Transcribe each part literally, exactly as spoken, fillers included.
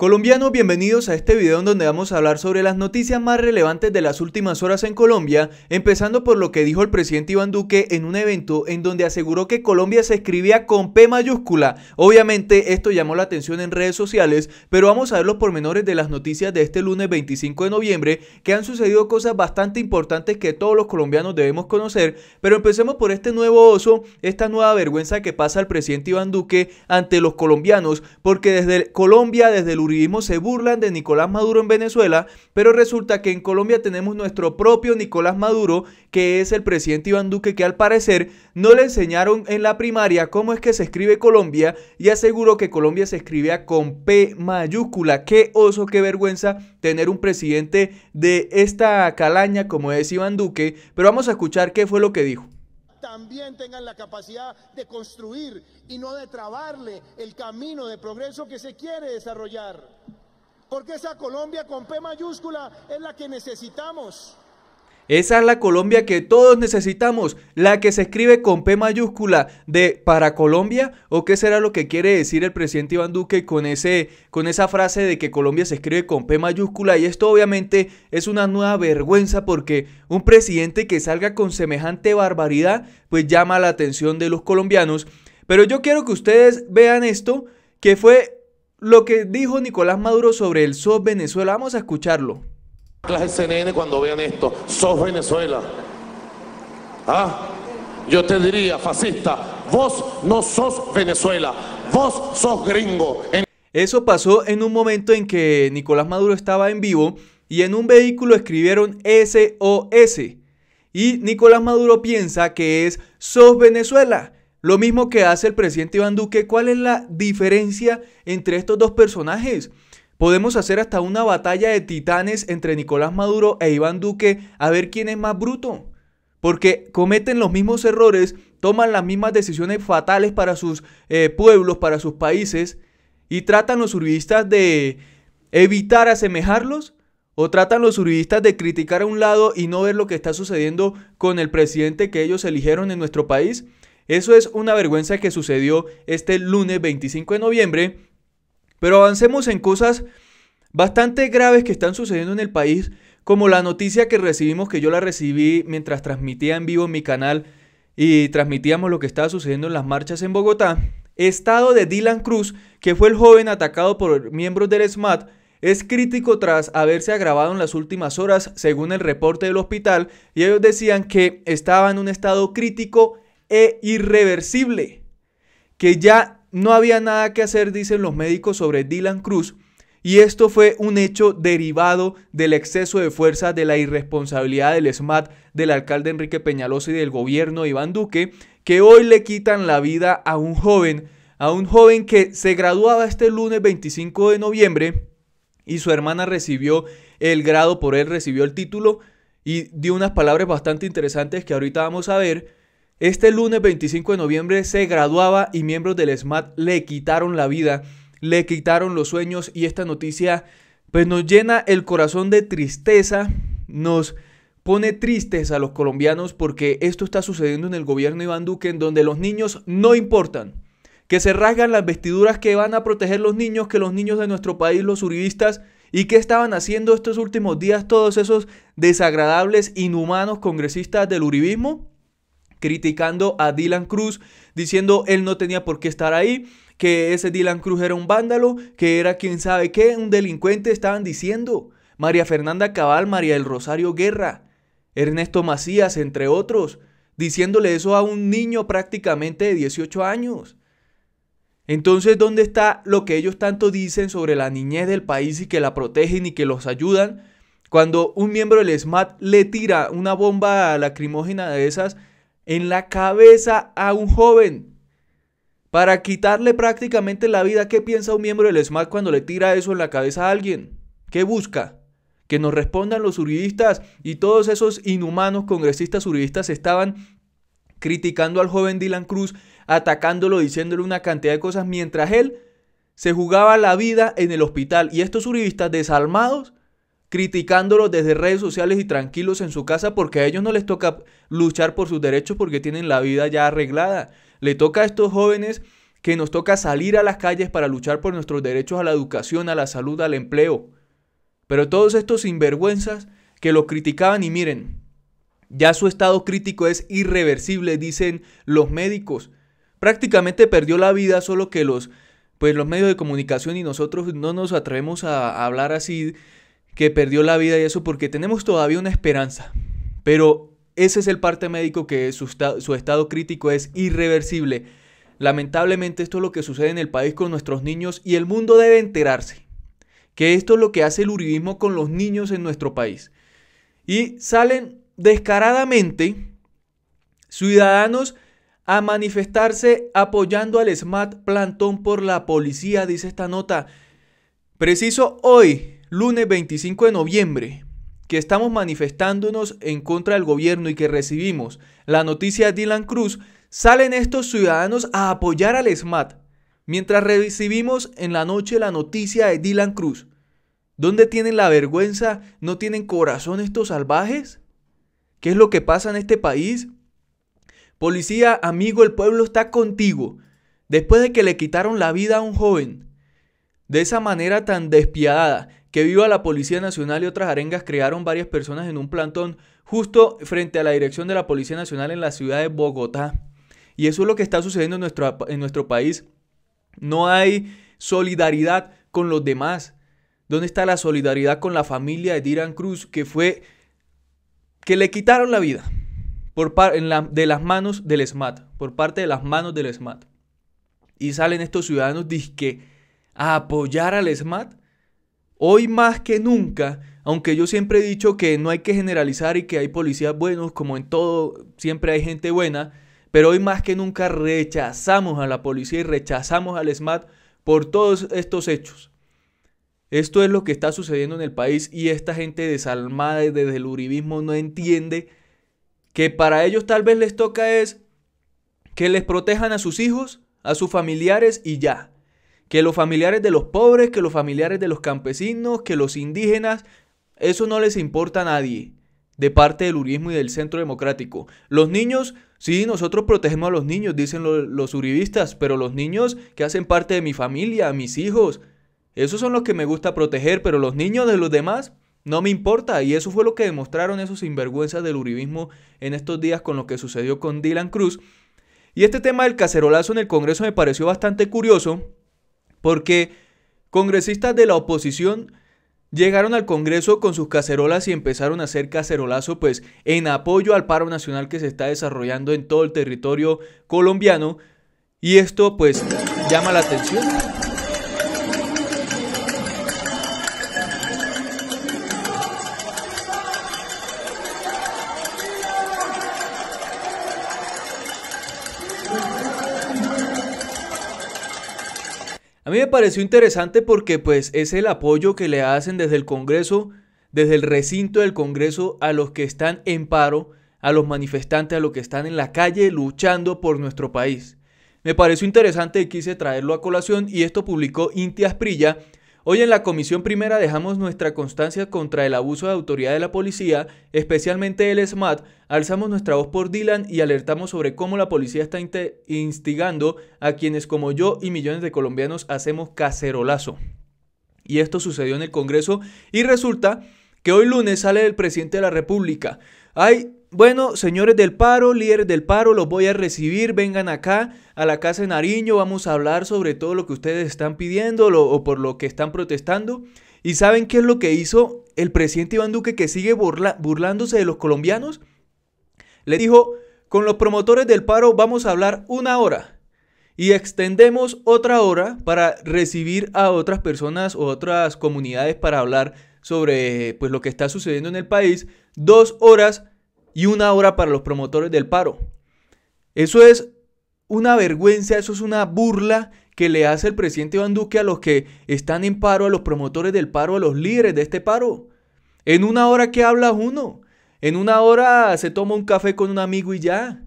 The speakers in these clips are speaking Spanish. Colombianos, bienvenidos a este video en donde vamos a hablar sobre las noticias más relevantes de las últimas horas en Colombia, empezando por lo que dijo el presidente Iván Duque en un evento en donde aseguró que Colombia se escribía con P mayúscula. Obviamente esto llamó la atención en redes sociales, pero vamos a ver los pormenores de las noticias de este lunes veinticinco de noviembre, que han sucedido cosas bastante importantes que todos los colombianos debemos conocer, pero empecemos por este nuevo oso, esta nueva vergüenza que pasa el presidente Iván Duque ante los colombianos, porque desde Colombia, desde el Uribismo se burlan de Nicolás Maduro en Venezuela, pero resulta que en Colombia tenemos nuestro propio Nicolás Maduro, que es el presidente Iván Duque, que al parecer no le enseñaron en la primaria cómo es que se escribe Colombia y aseguró que Colombia se escribía con P mayúscula. Qué oso, qué vergüenza tener un presidente de esta calaña como es Iván Duque, pero vamos a escuchar qué fue lo que dijo. También tengan la capacidad de construir y no de trabarle el camino de progreso que se quiere desarrollar. Porque esa Colombia con P mayúscula es la que necesitamos. Esa es la Colombia que todos necesitamos, la que se escribe con P mayúscula de para Colombia, o qué será lo que quiere decir el presidente Iván Duque con, ese, con esa frase de que Colombia se escribe con P mayúscula. Y esto obviamente es una nueva vergüenza, porque un presidente que salga con semejante barbaridad pues llama la atención de los colombianos. Pero yo quiero que ustedes vean esto, que fue lo que dijo Nicolás Maduro sobre el S O S Venezuela. Vamos a escucharlo. Las del C N N cuando vean esto, sos Venezuela. Ah, yo te diría, fascista, vos no sos Venezuela, vos sos gringo. En... Eso pasó en un momento en que Nicolás Maduro estaba en vivo y en un vehículo escribieron S O S. Y Nicolás Maduro piensa que es sos Venezuela. Lo mismo que hace el presidente Iván Duque. ¿Cuál es la diferencia entre estos dos personajes? Podemos hacer hasta una batalla de titanes entre Nicolás Maduro e Iván Duque a ver quién es más bruto. Porque cometen los mismos errores, toman las mismas decisiones fatales para sus eh, pueblos, para sus países, y tratan los uribistas de evitar asemejarlos, o tratan los uribistas de criticar a un lado y no ver lo que está sucediendo con el presidente que ellos eligieron en nuestro país. Eso es una vergüenza que sucedió este lunes veinticinco de noviembre. Pero avancemos en cosas bastante graves que están sucediendo en el país, como la noticia que recibimos, que yo la recibí mientras transmitía en vivo en mi canal y transmitíamos lo que estaba sucediendo en las marchas en Bogotá. Estado de Dilan Cruz, que fue el joven atacado por miembros del ESMAD, es crítico tras haberse agravado en las últimas horas, según el reporte del hospital, y ellos decían que estaba en un estado crítico e irreversible, que ya no había nada que hacer, dicen los médicos, sobre Dilan Cruz, y esto fue un hecho derivado del exceso de fuerza, de la irresponsabilidad del ESMAD, del alcalde Enrique Peñalosa y del gobierno de Iván Duque, que hoy le quitan la vida a un joven, a un joven que se graduaba este lunes veinticinco de noviembre y su hermana recibió el grado por él, recibió el título y dio unas palabras bastante interesantes que ahorita vamos a ver. Este lunes veinticinco de noviembre se graduaba y miembros del ESMAD le quitaron la vida, le quitaron los sueños, y esta noticia pues nos llena el corazón de tristeza, nos pone tristes a los colombianos, porque esto está sucediendo en el gobierno de Iván Duque, en donde los niños no importan, que se rasgan las vestiduras que van a proteger los niños, que los niños de nuestro país, los uribistas, y que estaban haciendo estos últimos días todos esos desagradables, inhumanos congresistas del uribismo, criticando a Dilan Cruz, diciendo él no tenía por qué estar ahí, que ese Dilan Cruz era un vándalo, que era quién sabe qué, un delincuente, estaban diciendo. María Fernanda Cabal, María del Rosario Guerra, Ernesto Macías, entre otros, diciéndole eso a un niño prácticamente de dieciocho años. Entonces, ¿dónde está lo que ellos tanto dicen sobre la niñez del país y que la protegen y que los ayudan? Cuando un miembro del ESMAD le tira una bomba lacrimógena de esas en la cabeza a un joven para quitarle prácticamente la vida. ¿Qué piensa un miembro del ESMAD cuando le tira eso en la cabeza a alguien? ¿Qué busca? Que nos respondan los uribistas, y todos esos inhumanos congresistas uribistas estaban criticando al joven Dilan Cruz, atacándolo, diciéndole una cantidad de cosas mientras él se jugaba la vida en el hospital, y estos uribistas desalmados criticándolos desde redes sociales y tranquilos en su casa, porque a ellos no les toca luchar por sus derechos porque tienen la vida ya arreglada. Le toca a estos jóvenes que nos toca salir a las calles para luchar por nuestros derechos a la educación, a la salud, al empleo. Pero todos estos sinvergüenzas que los criticaban y miren, ya su estado crítico es irreversible, dicen los médicos. Prácticamente perdió la vida, solo que los, pues los medios de comunicación y nosotros no nos atrevemos a hablar así que perdió la vida y eso porque tenemos todavía una esperanza. Pero ese es el parte médico que su, su estado crítico es irreversible. Lamentablemente esto es lo que sucede en el país con nuestros niños y el mundo debe enterarse que esto es lo que hace el uribismo con los niños en nuestro país. Y salen descaradamente ciudadanos a manifestarse apoyando al ESMAD plantón por la policía, dice esta nota. Preciso hoy, lunes veinticinco de noviembre, que estamos manifestándonos en contra del gobierno y que recibimos la noticia de Dilan Cruz, salen estos ciudadanos a apoyar al ESMAD, mientras recibimos en la noche la noticia de Dilan Cruz. ¿Dónde tienen la vergüenza? ¿No tienen corazón estos salvajes? ¿Qué es lo que pasa en este país? Policía, amigo, el pueblo está contigo. Después de que le quitaron la vida a un joven, de esa manera tan despiadada, que viva la Policía Nacional y otras arengas crearon varias personas en un plantón justo frente a la dirección de la Policía Nacional en la ciudad de Bogotá. Y eso es lo que está sucediendo en nuestro, en nuestro país. No hay solidaridad con los demás. ¿Dónde está la solidaridad con la familia de Dilan Cruz, que fue que le quitaron la vida por par, en la, de las manos del ESMAD, por parte de las manos del ESMAD? Y salen estos ciudadanos dizque a apoyar al ESMAD. Hoy más que nunca, aunque yo siempre he dicho que no hay que generalizar y que hay policías buenos, como en todo, siempre hay gente buena. Pero hoy más que nunca rechazamos a la policía y rechazamos al ESMAD por todos estos hechos. Esto es lo que está sucediendo en el país y esta gente desalmada desde el uribismo no entiende que para ellos tal vez les toca es que les protejan a sus hijos, a sus familiares y ya. Que los familiares de los pobres, que los familiares de los campesinos, que los indígenas, eso no les importa a nadie de parte del uribismo y del Centro Democrático. Los niños... Sí, nosotros protegemos a los niños, dicen los, los uribistas, pero los niños que hacen parte de mi familia, mis hijos, esos son los que me gusta proteger, pero los niños de los demás no me importa. Y eso fue lo que demostraron esos sinvergüenzas del uribismo en estos días con lo que sucedió con Dilan Cruz. Y este tema del cacerolazo en el Congreso me pareció bastante curioso, porque congresistas de la oposición llegaron al Congreso con sus cacerolas y empezaron a hacer cacerolazo pues en apoyo al paro nacional que se está desarrollando en todo el territorio colombiano. Y esto pues llama la atención. A mí me pareció interesante porque pues es el apoyo que le hacen desde el Congreso, desde el recinto del Congreso a los que están en paro, a los manifestantes, a los que están en la calle luchando por nuestro país. Me pareció interesante y quise traerlo a colación y esto publicó Inti Asprilla. Hoy en la Comisión Primera dejamos nuestra constancia contra el abuso de autoridad de la policía, especialmente del ESMAD, alzamos nuestra voz por Dilan y alertamos sobre cómo la policía está instigando a quienes como yo y millones de colombianos hacemos cacerolazo. Y esto sucedió en el Congreso y resulta que hoy lunes sale el presidente de la República. Ay, bueno, señores del paro, líderes del paro, los voy a recibir, vengan acá a la Casa de Nariño, vamos a hablar sobre todo lo que ustedes están pidiendo lo, o por lo que están protestando. ¿Y saben qué es lo que hizo el presidente Iván Duque, que sigue burla, burlándose de los colombianos? Le dijo, con los promotores del paro vamos a hablar una hora y extendemos otra hora para recibir a otras personas o otras comunidades para hablar sobre pues, lo que está sucediendo en el país, dos horas y una hora para los promotores del paro. Eso es una vergüenza, eso es una burla que le hace el presidente Iván Duque a los que están en paro, a los promotores del paro, a los líderes de este paro. En una hora, ¿qué hablas uno? En una hora se toma un café con un amigo y ya.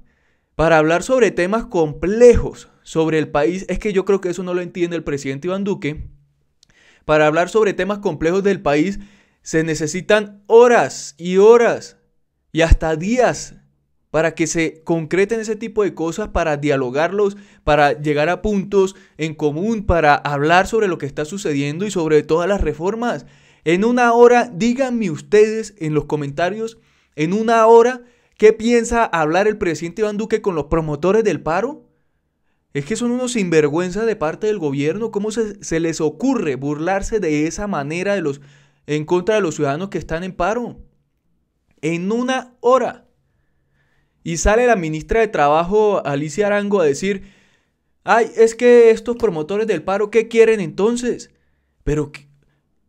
Para hablar sobre temas complejos, sobre el país, es que yo creo que eso no lo entiende el presidente Iván Duque. Para hablar sobre temas complejos del país se necesitan horas y horas. Y hasta días para que se concreten ese tipo de cosas, para dialogarlos, para llegar a puntos en común, para hablar sobre lo que está sucediendo y sobre todas las reformas. En una hora, díganme ustedes en los comentarios, en una hora, ¿qué piensa hablar el presidente Iván Duque con los promotores del paro? Es que son unos sinvergüenzas de parte del gobierno. ¿Cómo se, se les ocurre burlarse de esa manera de los, en contra de los ciudadanos que están en paro? En una hora. Y sale la ministra de Trabajo, Alicia Arango, a decir, ay, es que estos promotores del paro, ¿qué quieren entonces? Pero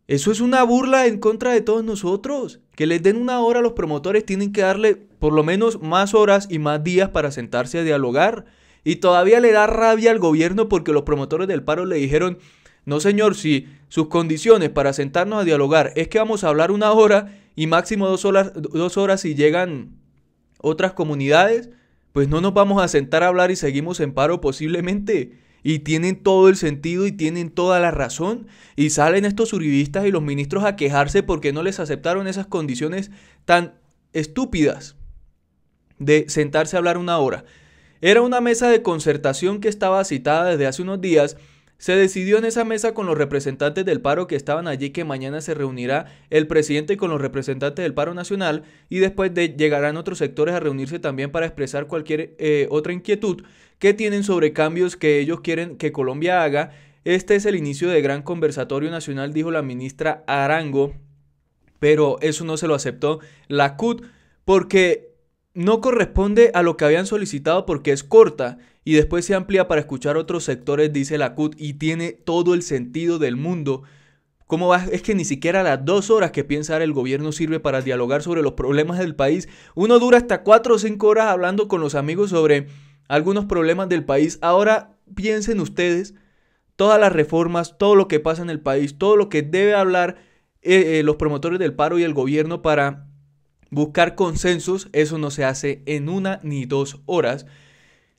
eso es una burla en contra de todos nosotros. Que les den una hora a los promotores, tienen que darle por lo menos más horas y más días para sentarse a dialogar. Y todavía le da rabia al gobierno porque los promotores del paro le dijeron, no señor, si sus condiciones para sentarnos a dialogar es que vamos a hablar una hora y máximo dos horas, dos horas si llegan otras comunidades, pues no nos vamos a sentar a hablar y seguimos en paro posiblemente. Y tienen todo el sentido y tienen toda la razón. Y salen estos uribistas y los ministros a quejarse porque no les aceptaron esas condiciones tan estúpidas de sentarse a hablar una hora. Era una mesa de concertación que estaba citada desde hace unos días. Se decidió en esa mesa con los representantes del paro que estaban allí que mañana se reunirá el presidente con los representantes del paro nacional y después de llegarán otros sectores a reunirse también para expresar cualquier eh, otra inquietud que tienen sobre cambios que ellos quieren que Colombia haga. Este es el inicio de gran conversatorio nacional, dijo la ministra Arango, pero eso no se lo aceptó la C U T porque no corresponde a lo que habían solicitado porque es corta y después se amplía para escuchar otros sectores, dice la C U T, y tiene todo el sentido del mundo. ¿Cómo va? Es que ni siquiera las dos horas que piensa dar el gobierno sirve para dialogar sobre los problemas del país. Uno dura hasta cuatro o cinco horas hablando con los amigos sobre algunos problemas del país. Ahora piensen ustedes, todas las reformas, todo lo que pasa en el país, todo lo que debe hablar eh, eh, los promotores del paro y el gobierno para buscar consensos, eso no se hace en una ni dos horas.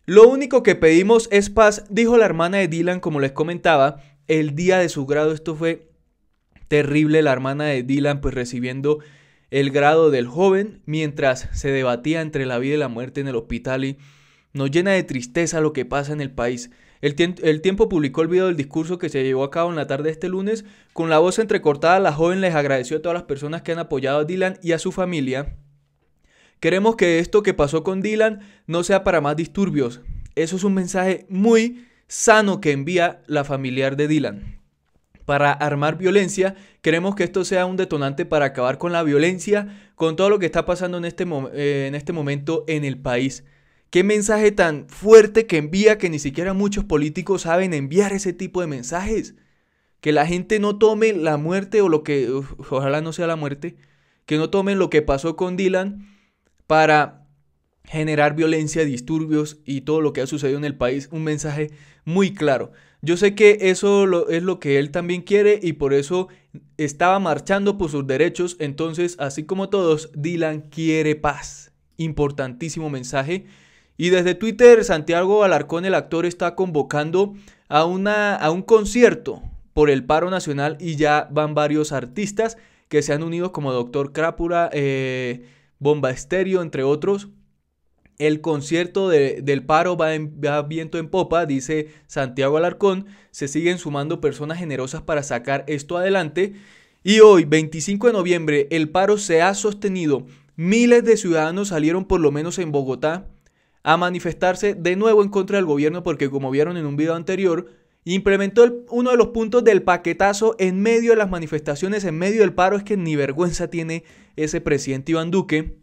Lo único que pedimos es paz, dijo la hermana de Dilan, como les comentaba, el día de su grado. Esto fue terrible, la hermana de Dilan pues recibiendo el grado del joven mientras se debatía entre la vida y la muerte en el hospital, y nos llena de tristeza lo que pasa en el país. El, tie- el Tiempo publicó el video del discurso que se llevó a cabo en la tarde de este lunes. Con la voz entrecortada, la joven les agradeció a todas las personas que han apoyado a Dilan y a su familia. Queremos que esto que pasó con Dilan no sea para más disturbios. Eso es un mensaje muy sano que envía la familiar de Dilan. Para armar violencia, queremos que esto sea un detonante para acabar con la violencia, con todo lo que está pasando en este, mo- eh, en este momento en el país. Qué mensaje tan fuerte que envía, que ni siquiera muchos políticos saben enviar ese tipo de mensajes. Que la gente no tome la muerte o lo que, uf, ojalá no sea la muerte, que no tomen lo que pasó con Dilan para generar violencia, disturbios y todo lo que ha sucedido en el país. Un mensaje muy claro. Yo sé que eso lo, es lo que él también quiere y por eso estaba marchando por sus derechos. Entonces, así como todos, Dilan quiere paz. Importantísimo mensaje. Y desde Twitter, Santiago Alarcón, el actor, está convocando a, una, a un concierto por el paro nacional y ya van varios artistas que se han unido como Doctor Crápula, eh, Bomba Estéreo, entre otros. El concierto de, del paro va, en, va viento en popa, dice Santiago Alarcón. Se siguen sumando personas generosas para sacar esto adelante. Y hoy, veinticinco de noviembre, el paro se ha sostenido. Miles de ciudadanos salieron, por lo menos en Bogotá, a manifestarse de nuevo en contra del gobierno porque, como vieron en un video anterior, implementó el, uno de los puntos del paquetazo en medio de las manifestaciones, en medio del paro. Es que ni vergüenza tiene ese presidente Iván Duque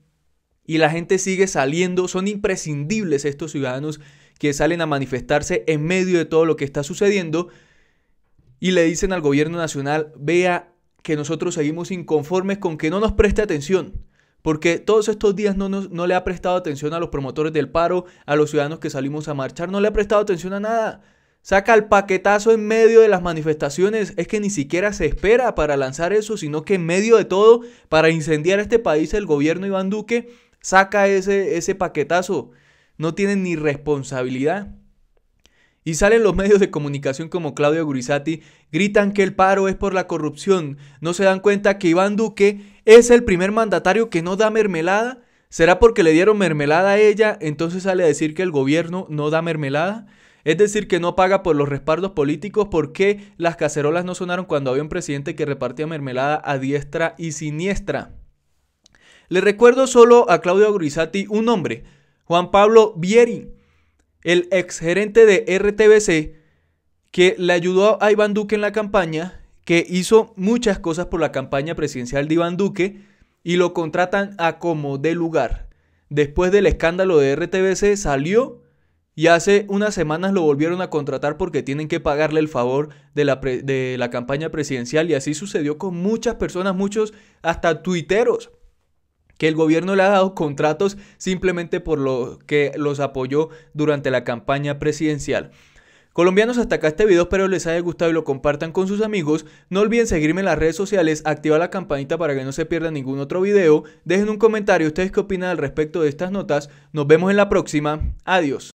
y la gente sigue saliendo. Son imprescindibles estos ciudadanos que salen a manifestarse en medio de todo lo que está sucediendo y le dicen al gobierno nacional, vea que nosotros seguimos inconformes con que no nos preste atención. Porque todos estos días no, nos, no le ha prestado atención a los promotores del paro, a los ciudadanos que salimos a marchar, no le ha prestado atención a nada. Saca el paquetazo en medio de las manifestaciones, es que ni siquiera se espera para lanzar eso, sino que en medio de todo, para incendiar este país, el gobierno Iván Duque saca ese, ese paquetazo. No tienen ni responsabilidad. Y salen los medios de comunicación como Claudio Gurizati, gritan que el paro es por la corrupción. No se dan cuenta que Iván Duque es el primer mandatario que no da mermelada. ¿Será porque le dieron mermelada a ella? Entonces sale a decir que el gobierno no da mermelada. Es decir, que no paga por los respaldos políticos. ¿Por qué las cacerolas no sonaron cuando había un presidente que repartía mermelada a diestra y siniestra? Le recuerdo solo a Claudio Gurizati un nombre, Juan Pablo Vieri, el exgerente de R T V C, que le ayudó a Iván Duque en la campaña, que hizo muchas cosas por la campaña presidencial de Iván Duque y lo contratan a como de lugar. Después del escándalo de R T V C salió y hace unas semanas lo volvieron a contratar porque tienen que pagarle el favor de la, pre de la campaña presidencial, y así sucedió con muchas personas, muchos hasta tuiteros, que el gobierno le ha dado contratos simplemente por lo que los apoyó durante la campaña presidencial. Colombianos, hasta acá este video, espero les haya gustado y lo compartan con sus amigos. No olviden seguirme en las redes sociales, activar la campanita para que no se pierda ningún otro video. Dejen un comentario ustedes qué opinan al respecto de estas notas. Nos vemos en la próxima. Adiós.